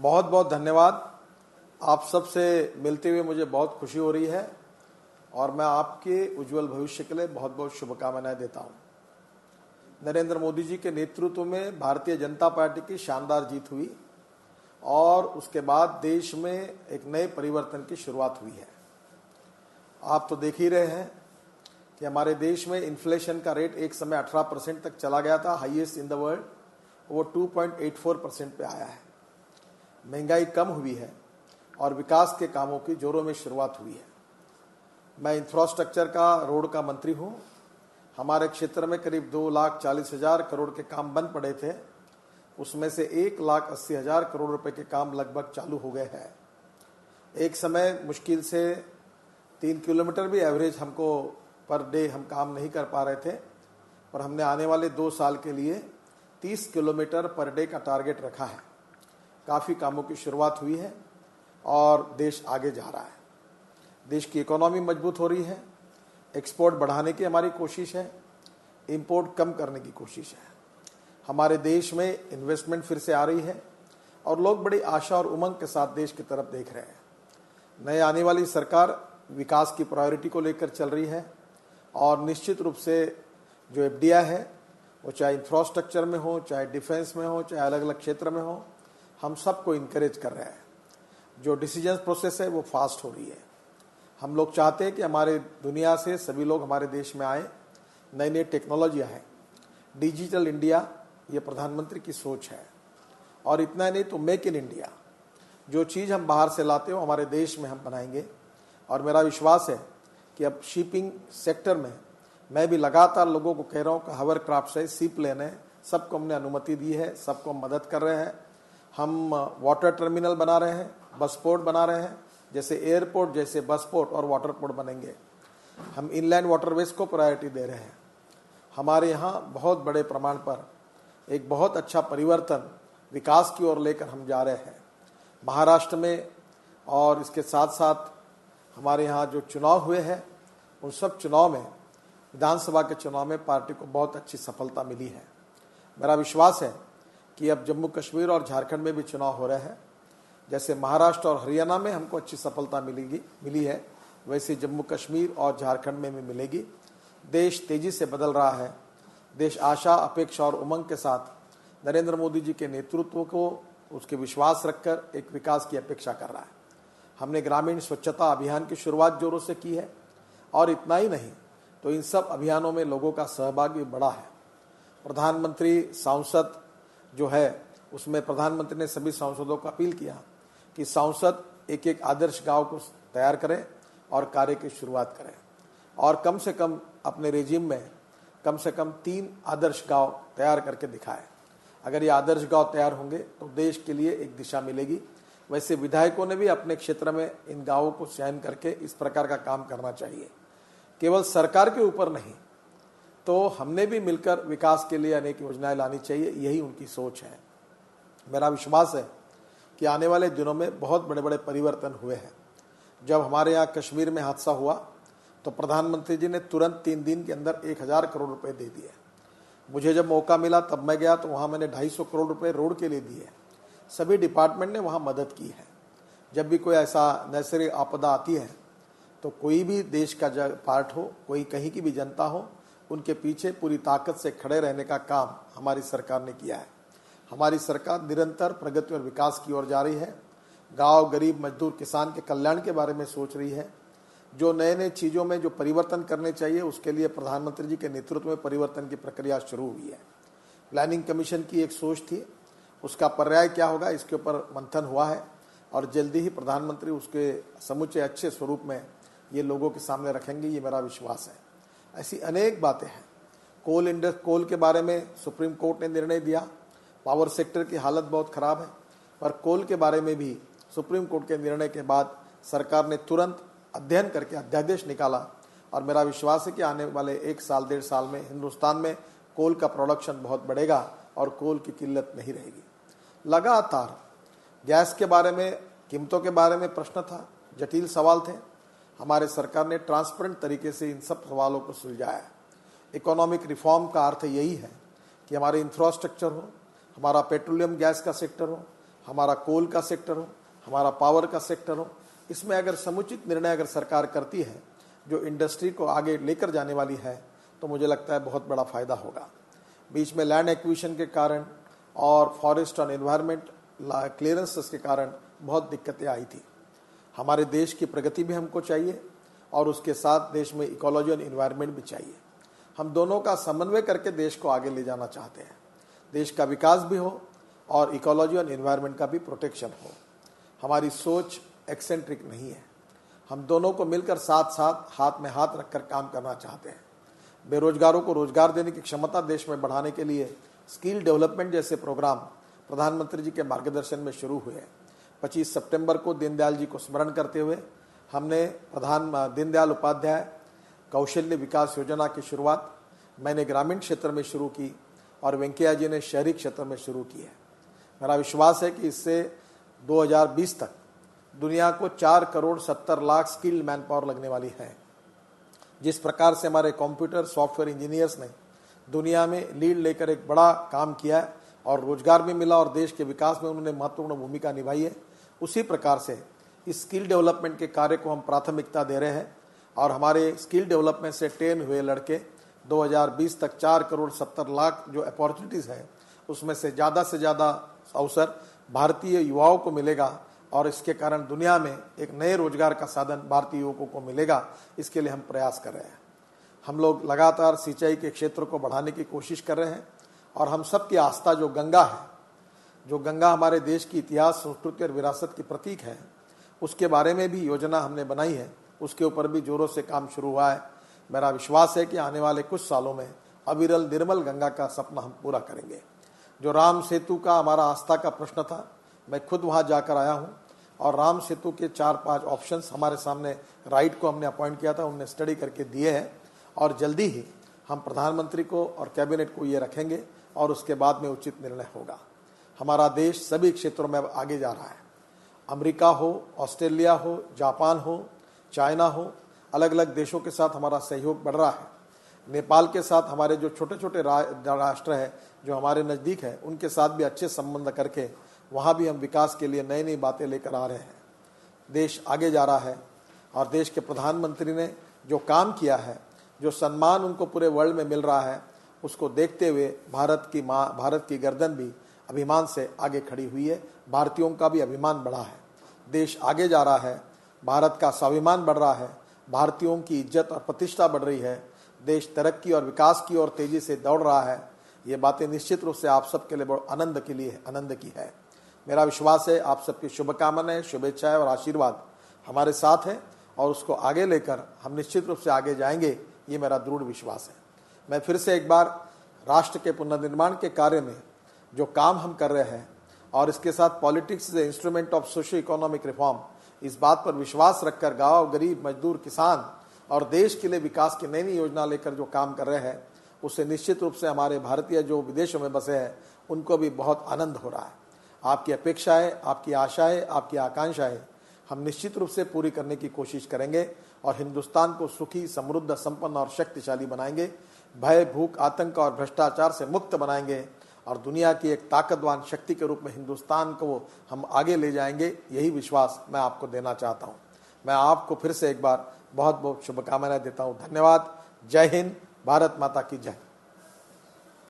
बहुत बहुत धन्यवाद। आप सबसे मिलते हुए मुझे बहुत खुशी हो रही है और मैं आपके उज्जवल भविष्य के लिए बहुत बहुत शुभकामनाएं देता हूं। नरेंद्र मोदी जी के नेतृत्व में भारतीय जनता पार्टी की शानदार जीत हुई और उसके बाद देश में एक नए परिवर्तन की शुरुआत हुई है। आप तो देख ही रहे हैं कि हमारे देश में इन्फ्लेशन का रेट एक समय 18% तक चला गया था, हाईएस्ट इन द वर्ल्ड, वो 2.84% पे आया है। महंगाई कम हुई है और विकास के कामों की जोरों में शुरुआत हुई है। मैं इंफ्रास्ट्रक्चर का, रोड का मंत्री हूँ। हमारे क्षेत्र में करीब 2,40,000 करोड़ के काम बंद पड़े थे, उसमें से 1,80,000 करोड़ रुपए के काम लगभग चालू हो गए हैं। एक समय मुश्किल से 3 किलोमीटर भी एवरेज हमको पर डे हम काम नहीं कर पा रहे थे, पर हमने आने वाले 2 साल के लिए 30 किलोमीटर पर डे का टारगेट रखा है। काफ़ी कामों की शुरुआत हुई है और देश आगे जा रहा है। देश की इकोनॉमी मजबूत हो रही है। एक्सपोर्ट बढ़ाने की हमारी कोशिश है, इंपोर्ट कम करने की कोशिश है। हमारे देश में इन्वेस्टमेंट फिर से आ रही है और लोग बड़ी आशा और उमंग के साथ देश की तरफ देख रहे हैं। नए आने वाली सरकार विकास की प्रायोरिटी को लेकर चल रही है और निश्चित रूप से जो एफडीआई है, वो चाहे इंफ्रास्ट्रक्चर में हो, चाहे डिफेंस में हो, चाहे अलग अलग क्षेत्र में हो, हम सबको इनकरेज कर रहे हैं। जो डिसीजन प्रोसेस है वो फास्ट हो रही है। हम लोग चाहते हैं कि हमारे दुनिया से सभी लोग हमारे देश में आए। नई नई टेक्नोलॉजियाँ हैं, डिजिटल इंडिया ये प्रधानमंत्री की सोच है। और इतना नहीं तो मेक इन इंडिया, जो चीज़ हम बाहर से लाते हो हमारे देश में हम बनाएंगे। और मेरा विश्वास है कि अब शिपिंग सेक्टर में मैं भी लगातार लोगों को कह रहा हूँ कि हावर क्राफ्ट है, सीप लेन है, सबको हमने अनुमति दी है, सबको हम मदद कर रहे हैं। हम वाटर टर्मिनल बना रहे हैं, बस पोर्ट बना रहे हैं, जैसे एयरपोर्ट जैसे बस पोर्ट और वाटर पोर्ट बनेंगे। हम इनलैंड वाटरवेज को प्रायोरिटी दे रहे हैं। हमारे यहाँ बहुत बड़े प्रमाण पर एक बहुत अच्छा परिवर्तन विकास की ओर लेकर हम जा रहे हैं महाराष्ट्र में। और इसके साथ साथ हमारे यहाँ जो चुनाव हुए हैं, उन सब चुनाव में, विधानसभा के चुनाव में पार्टी को बहुत अच्छी सफलता मिली है। मेरा विश्वास है कि अब जम्मू कश्मीर और झारखंड में भी चुनाव हो रहे हैं। जैसे महाराष्ट्र और हरियाणा में हमको अच्छी सफलता मिली है, वैसे जम्मू कश्मीर और झारखंड में भी मिलेगी। देश तेजी से बदल रहा है। देश आशा, अपेक्षा और उमंग के साथ नरेंद्र मोदी जी के नेतृत्व को, उसके विश्वास रखकर एक विकास की अपेक्षा कर रहा है। हमने ग्रामीण स्वच्छता अभियान की शुरुआत जोरों से की है और इतना ही नहीं तो इन सब अभियानों में लोगों का सहभाग भी बड़ा है। प्रधानमंत्री सांसद जो है, उसमें प्रधानमंत्री ने सभी सांसदों को अपील किया कि सांसद एक एक आदर्श गांव को तैयार करें और कार्य की शुरुआत करें और कम से कम अपने रेजिम में कम से कम 3 आदर्श गांव तैयार करके दिखाएं। अगर ये आदर्श गांव तैयार होंगे तो देश के लिए एक दिशा मिलेगी। वैसे विधायकों ने भी अपने क्षेत्र में इन गांवों को चयन करके इस प्रकार का काम करना चाहिए। केवल सरकार के ऊपर नहीं, तो हमने भी मिलकर विकास के लिए अनेक योजनाएं लानी चाहिए, यही उनकी सोच है। मेरा विश्वास है कि आने वाले दिनों में बहुत बड़े बड़े परिवर्तन हुए हैं। जब हमारे यहाँ कश्मीर में हादसा हुआ तो प्रधानमंत्री जी ने तुरंत 3 दिन के अंदर 1,000 करोड़ रुपये दे दिए। मुझे जब मौका मिला तब मैं गया तो वहाँ मैंने 250 करोड़ रुपये रोड के लिए दिए। सभी डिपार्टमेंट ने वहाँ मदद की है। जब भी कोई ऐसा नैसर्गिक आपदा आती है तो कोई भी देश का पार्ट हो, कोई कहीं की भी जनता हो, उनके पीछे पूरी ताकत से खड़े रहने का काम हमारी सरकार ने किया है। हमारी सरकार निरंतर प्रगति और विकास की ओर जा रही है। गांव, गरीब, मजदूर, किसान के कल्याण के बारे में सोच रही है। जो नए नए चीज़ों में जो परिवर्तन करने चाहिए, उसके लिए प्रधानमंत्री जी के नेतृत्व में परिवर्तन की प्रक्रिया शुरू हुई है। प्लानिंग कमीशन की एक सोच थी, उसका पर्याय क्या होगा, इसके ऊपर मंथन हुआ है और जल्दी ही प्रधानमंत्री उसके समूचे अच्छे स्वरूप में ये लोगों के सामने रखेंगे, ये मेरा विश्वास है। ऐसी अनेक बातें हैं। कोल के बारे में सुप्रीम कोर्ट ने निर्णय दिया। पावर सेक्टर की हालत बहुत ख़राब है, पर कोल के बारे में भी सुप्रीम कोर्ट के निर्णय के बाद सरकार ने तुरंत अध्ययन करके अध्यादेश निकाला और मेरा विश्वास है कि आने वाले 1 साल 1.5 साल में हिंदुस्तान में कोल का प्रोडक्शन बहुत बढ़ेगा और कोल की किल्लत नहीं रहेगी। लगातार गैस के बारे में, कीमतों के बारे में प्रश्न था, जटिल सवाल थे। हमारे सरकार ने ट्रांसपेरेंट तरीके से इन सब सवालों को सुलझाया। इकोनॉमिक रिफॉर्म का अर्थ यही है कि हमारे इंफ्रास्ट्रक्चर हो, हमारा पेट्रोलियम गैस का सेक्टर हो, हमारा कोल का सेक्टर हो, हमारा पावर का सेक्टर हो, इसमें अगर समुचित निर्णय अगर सरकार करती है जो इंडस्ट्री को आगे लेकर जाने वाली है तो मुझे लगता है बहुत बड़ा फायदा होगा। बीच में लैंड एक्विजिशन के कारण और फॉरेस्ट और एनवायरमेंट क्लियरेंसेस के कारण बहुत दिक्कतें आई थी। हमारे देश की प्रगति भी हमको चाहिए और उसके साथ देश में इकोलॉजी और एनवायरमेंट भी चाहिए। हम दोनों का समन्वय करके देश को आगे ले जाना चाहते हैं। देश का विकास भी हो और इकोलॉजी और एनवायरमेंट का भी प्रोटेक्शन हो। हमारी सोच एक्सेंट्रिक नहीं है। हम दोनों को मिलकर साथ साथ हाथ में हाथ रखकर काम करना चाहते हैं। बेरोजगारों को रोजगार देने की क्षमता देश में बढ़ाने के लिए स्किल डेवलपमेंट जैसे प्रोग्राम प्रधानमंत्री जी के मार्गदर्शन में शुरू हुए। 25 सितंबर को दीनदयाल जी को स्मरण करते हुए हमने दीनदयाल उपाध्याय कौशल्य विकास योजना की शुरुआत मैंने ग्रामीण क्षेत्र में शुरू की और वेंकैया जी ने शहरी क्षेत्र में शुरू की है। मेरा विश्वास है कि इससे 2020 तक दुनिया को 4,70,00,000 स्किल्ड मैन पावर लगने वाली है। जिस प्रकार से हमारे कंप्यूटर सॉफ्टवेयर इंजीनियर्स ने दुनिया में लीड लेकर एक बड़ा काम किया है और रोजगार भी मिला और देश के विकास में उन्होंने महत्वपूर्ण भूमिका निभाई है, उसी प्रकार से इस स्किल डेवलपमेंट के कार्य को हम प्राथमिकता दे रहे हैं और हमारे स्किल डेवलपमेंट से ट्रेन हुए लड़के 2020 तक 4,70,00,000 जो अपॉर्चुनिटीज़ हैं उसमें से ज़्यादा अवसर भारतीय युवाओं को मिलेगा और इसके कारण दुनिया में एक नए रोजगार का साधन भारतीय युवकों को मिलेगा। इसके लिए हम प्रयास कर रहे हैं। हम लोग लगातार सिंचाई के क्षेत्र को बढ़ाने की कोशिश कर रहे हैं और हम सबकी आस्था जो गंगा है, जो गंगा हमारे देश की इतिहास, संस्कृति और विरासत की प्रतीक है, उसके बारे में भी योजना हमने बनाई है। उसके ऊपर भी जोरों से काम शुरू हुआ है। मेरा विश्वास है कि आने वाले कुछ सालों में अविरल निर्मल गंगा का सपना हम पूरा करेंगे। जो राम सेतु का हमारा आस्था का प्रश्न था, मैं खुद वहाँ जाकर आया हूँ और राम सेतु के 4-5 ऑप्शंस हमारे सामने राइट को हमने अपॉइंट किया था, उनने स्टडी करके दिए हैं और जल्दी ही हम प्रधानमंत्री को और कैबिनेट को ये रखेंगे और उसके बाद में उचित निर्णय होगा। हमारा देश सभी क्षेत्रों में आगे जा रहा है। अमेरिका हो, ऑस्ट्रेलिया हो, जापान हो, चाइना हो, अलग अलग देशों के साथ हमारा सहयोग बढ़ रहा है। नेपाल के साथ हमारे जो छोटे छोटे राष्ट्र हैं जो हमारे नज़दीक हैं, उनके साथ भी अच्छे संबंध करके वहाँ भी हम विकास के लिए नई नई बातें लेकर आ रहे हैं। देश आगे जा रहा है और देश के प्रधानमंत्री ने जो काम किया है, जो सम्मान उनको पूरे वर्ल्ड में मिल रहा है, उसको देखते हुए भारत की माँ, भारत की गर्दन भी अभिमान से आगे खड़ी हुई है। भारतीयों का भी अभिमान बढ़ा है। देश आगे जा रहा है, भारत का स्वाभिमान बढ़ रहा है, भारतीयों की इज्जत और प्रतिष्ठा बढ़ रही है। देश तरक्की और विकास की ओर तेजी से दौड़ रहा है। ये बातें निश्चित रूप से आप सबके लिए बहुत आनंद की है। मेरा विश्वास है आप सबकी शुभकामनाएं, शुभेच्छाएं और आशीर्वाद हमारे साथ है और उसको आगे लेकर हम निश्चित रूप से आगे जाएंगे, ये मेरा दृढ़ विश्वास है। मैं फिर से एक बार राष्ट्र के पुनर्निर्माण के कार्य में जो काम हम कर रहे हैं और इसके साथ politics is a instrument of socio economic reform, इस बात पर विश्वास रखकर गाँव, गरीब, मजदूर, किसान और देश के लिए विकास की नई नई योजना लेकर जो काम कर रहे हैं, उससे निश्चित रूप से हमारे भारतीय जो विदेशों में बसे हैं उनको भी बहुत आनंद हो रहा है। आपकी अपेक्षाएं, आपकी आशाएं, आपकी आकांक्षाएं हम निश्चित रूप से पूरी करने की कोशिश करेंगे और हिंदुस्तान को सुखी, समृद्ध, संपन्न और शक्तिशाली बनाएंगे। भय, भूख, आतंक और भ्रष्टाचार से मुक्त बनाएंगे और दुनिया की एक ताकतवान शक्ति के रूप में हिंदुस्तान को हम आगे ले जाएंगे। यही विश्वास मैं आपको देना चाहता हूँ। मैं आपको फिर से एक बार बहुत बहुत शुभकामनाएं देता हूँ। धन्यवाद। जय हिंद। भारत माता की जय।